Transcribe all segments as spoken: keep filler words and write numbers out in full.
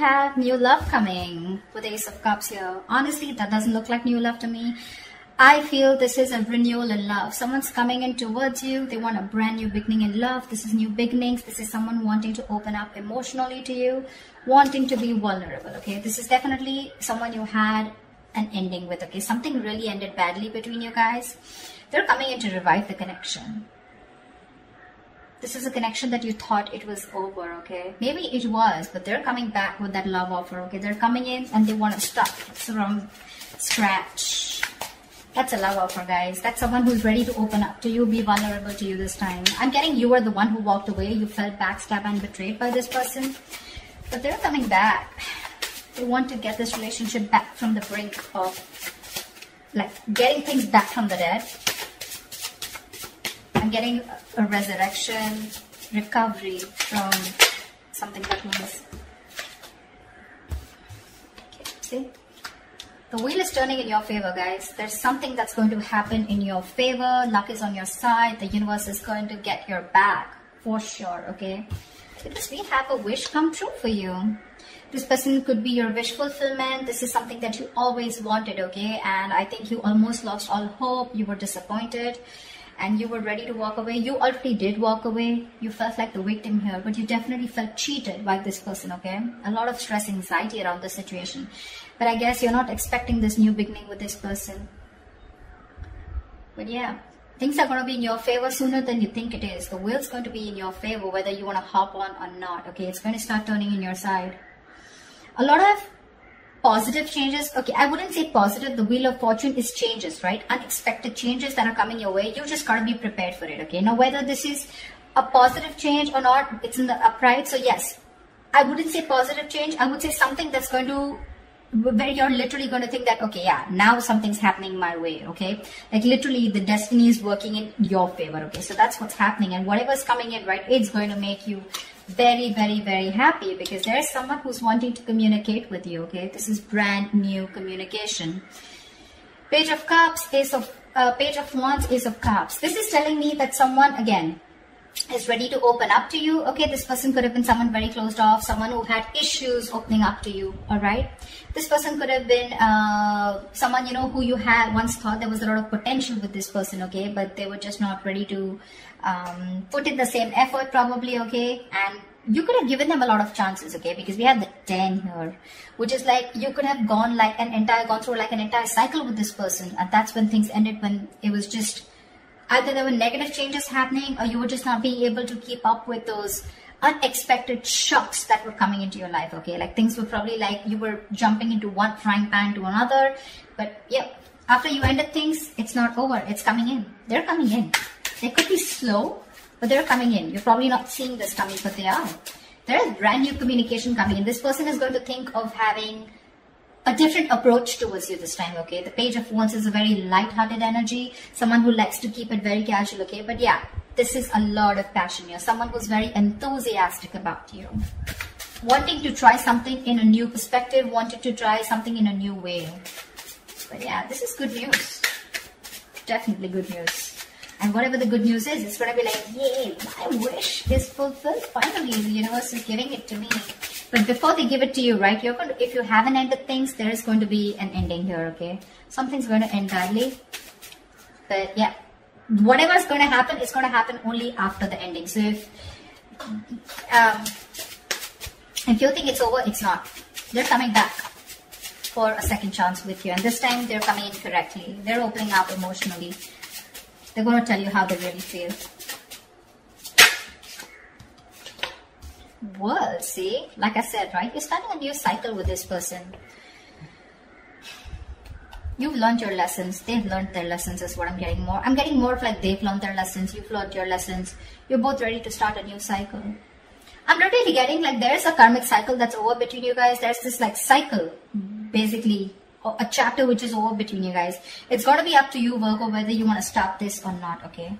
have new love coming with Ace of Cups here. Honestly, that doesn't look like new love to me. I feel this is a renewal in love. Someone's coming in towards you. They want a brand new beginning in love. This is new beginnings. This is someone wanting to open up emotionally to you, wanting to be vulnerable, okay? This is definitely someone you had an ending with, okay? Something really ended badly between you guys. They're coming in to revive the connection. This is a connection that you thought it was over, okay? Maybe it was, but they're coming back with that love offer, okay? They're coming in and they want to start from scratch. That's a love offer, guys. That's someone who's ready to open up to you, be vulnerable to you this time. I'm getting you were the one who walked away. You felt backstabbed and betrayed by this person. But they're coming back. They want to get this relationship back from the brink of, like, getting things back from the dead. I'm getting a resurrection, recovery from something that was... Okay, see? The wheel is turning in your favor, guys. There's something that's going to happen in your favor. Luck is on your side. The universe is going to get your back for sure, okay? Because we have a wish come true for you. This person could be your wish fulfillment. This is something that you always wanted, okay? And I think you almost lost all hope. You were disappointed and you were ready to walk away. You already did walk away. You felt like the victim here, but you definitely felt cheated by this person, okay? A lot of stress, anxiety around the situation. But I guess you're not expecting this new beginning with this person. But yeah, things are going to be in your favor sooner than you think it is. The wheel's going to be in your favor, whether you want to hop on or not, okay? It's going to start turning in your side. A lot of positive changes. Okay, I wouldn't say positive. The wheel of fortune is changes, right? Unexpected changes that are coming your way. You just got to be prepared for it, okay? Now, whether this is a positive change or not, it's in the upright. So yes, I wouldn't say positive change. I would say something that's going to, where you're literally going to think that, okay, yeah, now something's happening my way, okay? Like literally the destiny is working in your favor, okay? So that's what's happening. And whatever's coming in, right, it's going to make you very, very, very happy because there is someone who's wanting to communicate with you, okay? This is brand new communication. Page of Cups, Ace of, uh, Page of Wands, Ace of Cups. This is telling me that someone, again, is ready to open up to you, okay? This person could have been someone very closed off, someone who had issues opening up to you, all right? This person could have been uh, someone, you know, who you had once thought there was a lot of potential with this person, okay? But they were just not ready to um, put in the same effort probably, okay? And you could have given them a lot of chances, okay? Because we have the ten here, which is like you could have gone like an entire, gone through like an entire cycle with this person. And that's when things ended, when it was just either there were negative changes happening or you were just not being able to keep up with those unexpected shocks that were coming into your life, okay? Like things were probably like you were jumping into one frying pan to another. But yeah, after you ended things, it's not over. It's coming in. They're coming in. They could be slow, but they're coming in. You're probably not seeing this coming, but they are. There is brand new communication coming in. This person is going to think of having a different approach towards you this time, okay? The Page of Wands is a very light-hearted energy, someone who likes to keep it very casual, okay? But yeah, this is a lot of passion here, someone who's very enthusiastic about you, wanting to try something in a new perspective, wanting to try something in a new way. But yeah, this is good news, definitely good news. And whatever the good news is, it's going to be like, yay, my wish is fulfilled. Finally, the universe is giving it to me. But before they give it to you, right, you're going to, if you haven't ended things, there is going to be an ending here, okay? Something's going to end badly. But yeah, whatever's going to happen, it's going to happen only after the ending. So if, um, if you think it's over, it's not. They're coming back for a second chance with you. And this time, they're coming in correctly. They're opening up emotionally. They're going to tell you how they really feel. Well, see, like I said, right? You're starting a new cycle with this person. You've learned your lessons. They've learned their lessons is what I'm getting more. I'm getting more of like they've learned their lessons. You've learned your lessons. You're both ready to start a new cycle. I'm not really getting like there is a karmic cycle that's over between you guys. There's this like cycle, basically, or a chapter which is over between you guys. It's got to be up to you, Virgo, whether you want to stop this or not, okay?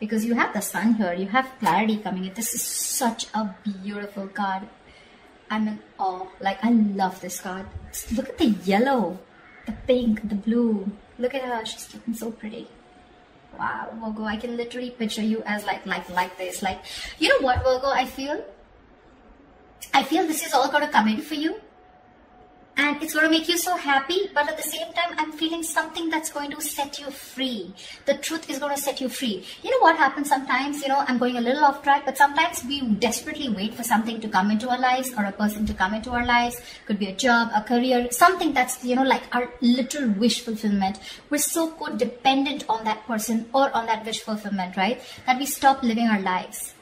Because you have the sun here. You have clarity coming in. This is such a beautiful card. I'm in awe. Like, I love this card. Just look at the yellow, the pink, the blue. Look at her. She's looking so pretty. Wow, Virgo. I can literally picture you as like, like, like this. Like, you know what, Virgo? I feel... I feel this is all going to come in for you, and it's going to make you so happy, but at the same time, I'm feeling something that's going to set you free. The truth is going to set you free. You know what happens sometimes, you know, I'm going a little off track, but sometimes we desperately wait for something to come into our lives, or a person to come into our lives. Could be a job, a career, something that's, you know, like our little wish fulfillment. We're so codependent on that person or on that wish fulfillment, right? That we stop living our lives.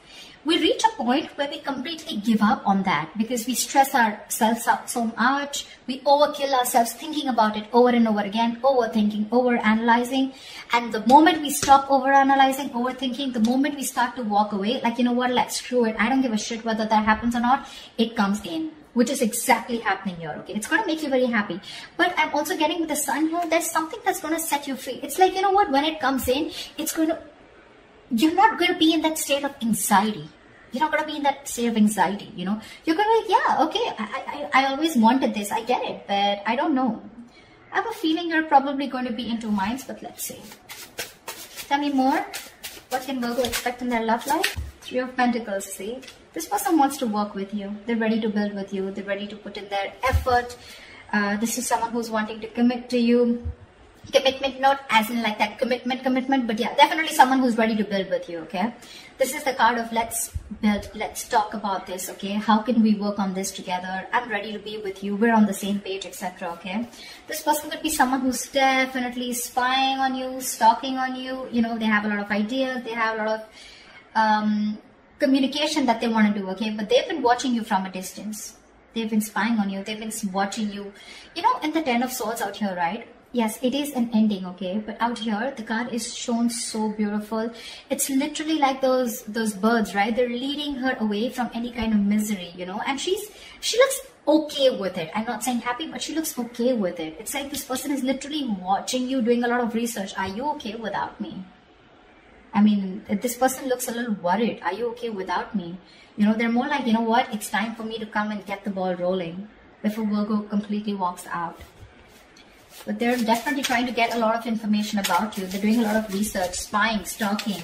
We reach a point where we completely give up on that because we stress ourselves out so much. We overkill ourselves thinking about it over and over again, overthinking, overanalyzing. And the moment we stop overanalyzing, overthinking, the moment we start to walk away, like, you know what, like, screw it. I don't give a shit whether that happens or not. It comes in, which is exactly happening here, okay? It's going to make you very happy. But I'm also getting with the sun here, there's something that's going to set you free. It's like, you know what, when it comes in, it's going to, you're not going to be in that state of anxiety. You're not going to be in that state of anxiety, you know. You're going to be like, yeah, okay, I, I, I always wanted this. I get it, but I don't know. I have a feeling you're probably going to be into minds, but let's see. Tell me more. What can Virgo expect in their love life? Three of Pentacles, see? This person wants to work with you. They're ready to build with you. They're ready to put in their effort. Uh, this is someone who's wanting to commit to you. Commitment, not as in like that commitment, commitment, but yeah, definitely someone who's ready to build with you, okay? This is the card of let's build, let's talk about this, okay? How can we work on this together? I'm ready to be with you. We're on the same page, et cetera, okay? This person could be someone who's definitely spying on you, stalking on you. You know, they have a lot of ideas. They have a lot of um, communication that they want to do, okay? But they've been watching you from a distance. They've been spying on you. They've been watching you. You know, in the Ten of Swords out here, right? Yes, it is an ending, okay? But out here, the card is shown so beautiful. It's literally like those those birds, right? They're leading her away from any kind of misery, you know? And she's she looks okay with it. I'm not saying happy, but she looks okay with it. It's like this person is literally watching you, doing a lot of research. Are you okay without me? I mean, this person looks a little worried. Are you okay without me? You know, they're more like, you know what? It's time for me to come and get the ball rolling before Virgo completely walks out. But they're definitely trying to get a lot of information about you. They're doing a lot of research, spying, stalking,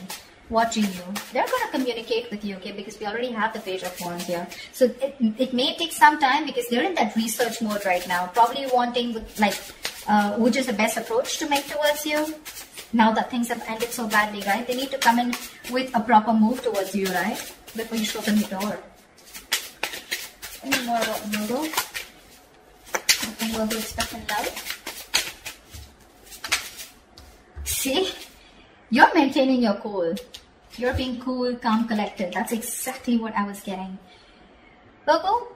watching you. They're going to communicate with you, okay? Because we already have the Page of Wands here. So it, it may take some time because they're in that research mode right now. Probably wanting, like, uh, which is the best approach to make towards you. Now that things have ended so badly, right? They need to come in with a proper move towards you, right? Before you show them the door. Any more about Virgo? Nothing Virgo expect in life. See, you're maintaining your cool. You're being cool, calm, collected. That's exactly what I was getting. Virgo,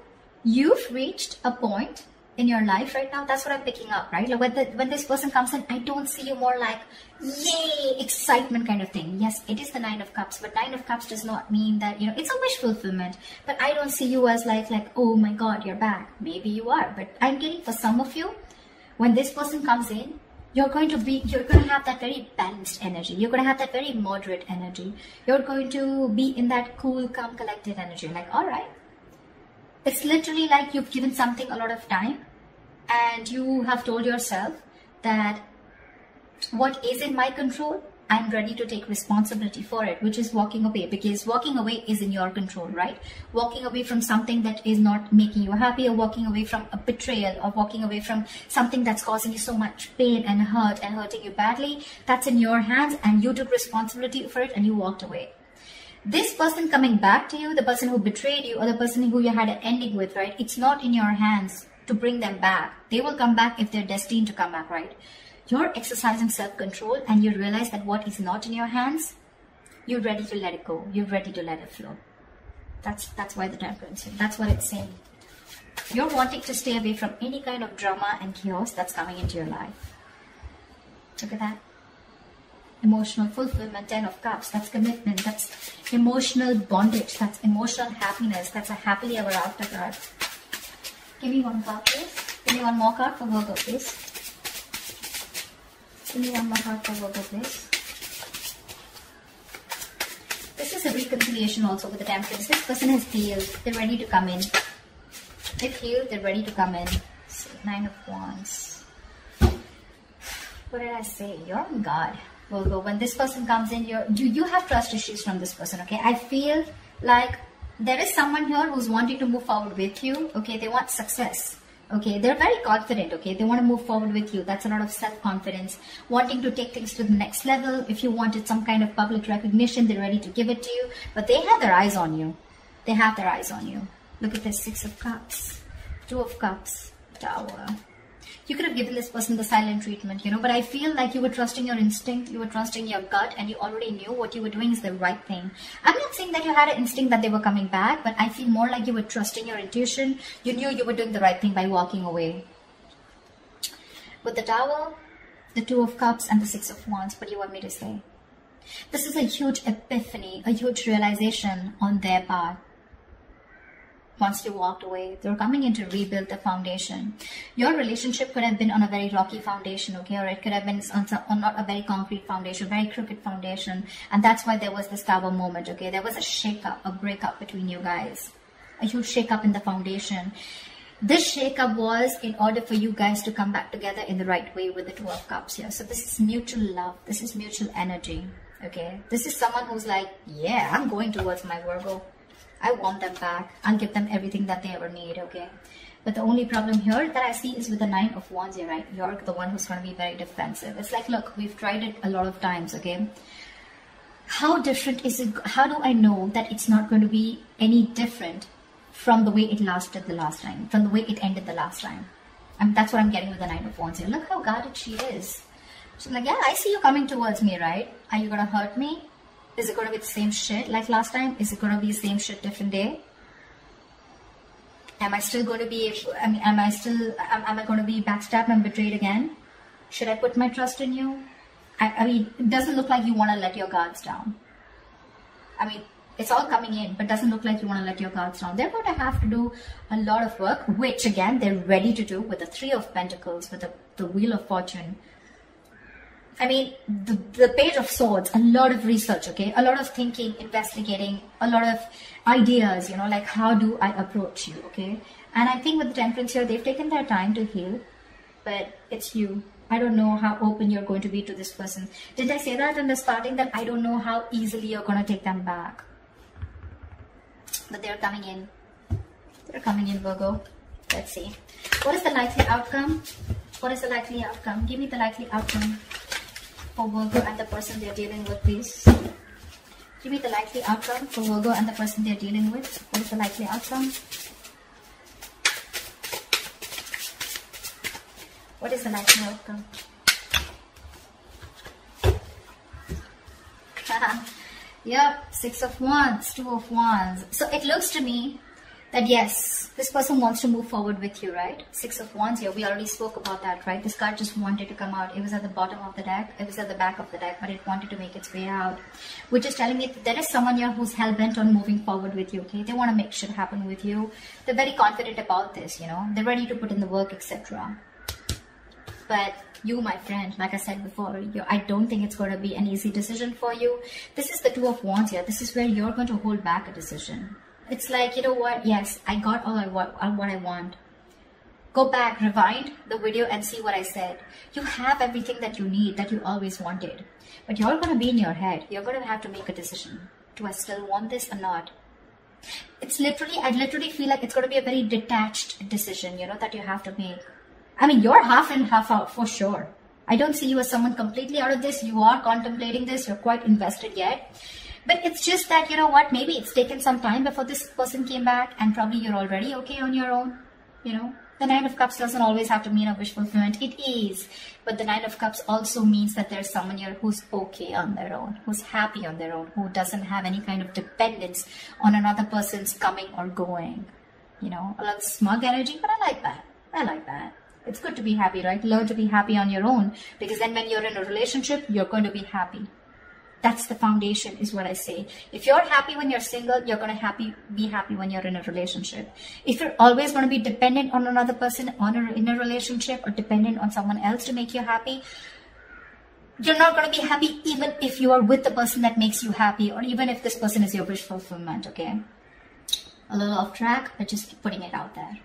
you've reached a point in your life right now. That's what I'm picking up, right? Like when, the, when this person comes in, I don't see you more like, yay, excitement kind of thing. Yes, it is the Nine of Cups, but Nine of Cups does not mean that, you know, it's a wish fulfillment. But I don't see you as like, like, oh my God, you're back. Maybe you are, but I'm getting for some of you, when this person comes in, You're going to be, you're going to have that very balanced energy. You're going to have that very moderate energy. You're going to be in that cool, calm, collected energy. Like, all right. It's literally like you've given something a lot of time and you have told yourself that what is in my control, I'm ready to take responsibility for it, which is walking away, because walking away is in your control, right? Walking away from something that is not making you happy, or walking away from a betrayal, or walking away from something that's causing you so much pain and hurt and hurting you badly. That's in your hands and you took responsibility for it and you walked away. This person coming back to you, the person who betrayed you or the person who you had an ending with, right? It's not in your hands to bring them back. They will come back if they're destined to come back, right? You're exercising self-control and you realize that what is not in your hands, you're ready to let it go. You're ready to let it flow. That's that's why the Temperance. That's what it's saying. You're wanting to stay away from any kind of drama and chaos that's coming into your life. Look at that. Emotional fulfillment, Ten of Cups. That's commitment. That's emotional bondage. That's emotional happiness. That's a happily ever after card. Give me one card, please. Give me one more card for Virgo, please. Give me one more card for Virgo, please. This is a reconciliation also with the Temperance. This person has healed. They're ready to come in. They've healed. They're ready to come in. So, Nine of Wands. What did I say? You're on guard, Virgo. When this person comes in, you're, you you have trust issues from this person, okay? I feel like there is someone here who's wanting to move forward with you. Okay, they want success. Okay, they're very confident. Okay, they want to move forward with you. That's a lot of self-confidence, wanting to take things to the next level. If you wanted some kind of public recognition, they're ready to give it to you, but they have their eyes on you. They have their eyes on you. Look at this Six of Cups, Two of Cups, Tower. You could have given this person the silent treatment, you know, but I feel like you were trusting your instinct, you were trusting your gut, and you already knew what you were doing is the right thing. I'm not saying that you had an instinct that they were coming back, but I feel more like you were trusting your intuition. You knew you were doing the right thing by walking away. With the Tower, the Two of Cups, and the Six of Wands, what do you want me to say? This is a huge epiphany, a huge realization on their part. Once you walked away, they're coming in to rebuild the foundation. Your relationship could have been on a very rocky foundation, okay? Or it could have been on, some, on not a very concrete foundation, very crooked foundation. And that's why there was this Tower moment, okay? There was a shake-up, a breakup between you guys. A huge shake-up in the foundation. This shake-up was in order for you guys to come back together in the right way with the Two of Cups here. So this is mutual love. This is mutual energy, okay? This is someone who's like, yeah, I'm going towards my Virgo. I want them back. I'll give them everything that they ever need, okay? But the only problem here that I see is with the Nine of Wands, you're right? You're the one who's going to be very defensive. It's like, look, we've tried it a lot of times, okay? How different is it? How do I know that it's not going to be any different from the way it lasted the last time, from the way it ended the last time? I mean, that's what I'm getting with the Nine of Wands here. Look how guarded she is. She's like, yeah, I see you coming towards me, right? Are you going to hurt me? Is it going to be the same shit like last time? Is it going to be the same shit different day? Am I still going to be, I mean, am I still, am, am I going to be backstabbed and betrayed again? Should I put my trust in you? I, I mean, it doesn't look like you want to let your guards down. I mean, it's all coming in, but doesn't look like you want to let your guards down. They're going to have to do a lot of work, which again, they're ready to do with the Three of Pentacles, with the, the Wheel of Fortune. I mean, the, the Page of Swords, a lot of research, okay? A lot of thinking, investigating, a lot of ideas, you know, like how do I approach you, okay? And I think with the Temperance here, they've taken their time to heal, but it's you. I don't know how open you're going to be to this person. Did I say that in the starting that I don't know how easily you're going to take them back? But they're coming in. They're coming in, Virgo. Let's see. What is the likely outcome? What is the likely outcome? Give me the likely outcome. For Virgo and the person they're dealing with, please. Give me the likely outcome for Virgo and the person they're dealing with. What is the likely outcome? What is the likely outcome? Yep, Six of Wands, Two of Wands. So it looks to me that yes, this person wants to move forward with you, right? Six of Wands here. We already spoke about that, right? This card just wanted to come out. It was at the bottom of the deck. It was at the back of the deck, but it wanted to make its way out. Which is telling me that there is someone here who's hell-bent on moving forward with you, okay? They want to make shit happen with you. They're very confident about this, you know? They're ready to put in the work, et cetera. But you, my friend, like I said before, you, I don't think it's going to be an easy decision for you. This is the Two of Wands here. This is where you're going to hold back a decision. It's like, you know what? Yes, I got all I want, all what I want. Go back, rewind the video and see what I said. You have everything that you need, that you always wanted. But you're going to be in your head. You're going to have to make a decision. Do I still want this or not? It's literally, I literally feel like it's going to be a very detached decision, you know, that you have to make. I mean, you're half and half out for sure. I don't see you as someone completely out of this. You are contemplating this. You're quite invested yet. But it's just that, you know what, maybe it's taken some time before this person came back and probably you're already okay on your own, you know. The Nine of Cups doesn't always have to mean a wish fulfillment. It is. But the Nine of Cups also means that there's someone here who's okay on their own, who's happy on their own, who doesn't have any kind of dependence on another person's coming or going. You know, a lot of smug energy, but I like that. I like that. It's good to be happy, right? Learn to be happy on your own because then when you're in a relationship, you're going to be happy. That's the foundation is what I say. If you're happy when you're single, you're going to happy be happy when you're in a relationship. If you're always going to be dependent on another person on a, in a relationship or dependent on someone else to make you happy, you're not going to be happy even if you are with the person that makes you happy or even if this person is your wish fulfillment, okay? A little off track, but just putting it out there.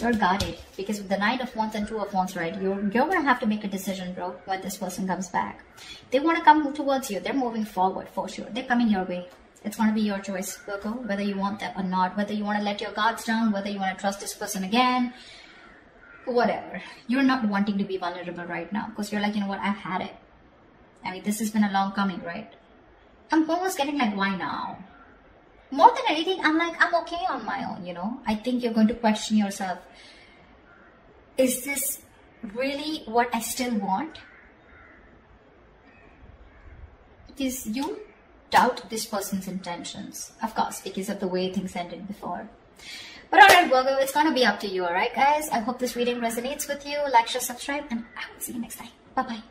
You're guarded because with the Nine of Wands and Two of Wands, right, you're, you're going to have to make a decision, bro, when this person comes back. They want to come towards you. They're moving forward for sure. They're coming your way. It's going to be your choice, Virgo, whether you want that or not, whether you want to let your guards down, whether you want to trust this person again, whatever. You're not wanting to be vulnerable right now because you're like, you know what, I've had it. I mean, this has been a long coming, right? I'm almost getting like, why now? More than anything, I'm like, I'm okay on my own, you know? I think you're going to question yourself. Is this really what I still want? Because you doubt this person's intentions, of course, because of the way things ended before. But alright, Virgo, it's going to be up to you, alright, guys? I hope this reading resonates with you. Like, share, subscribe, and I will see you next time. Bye-bye.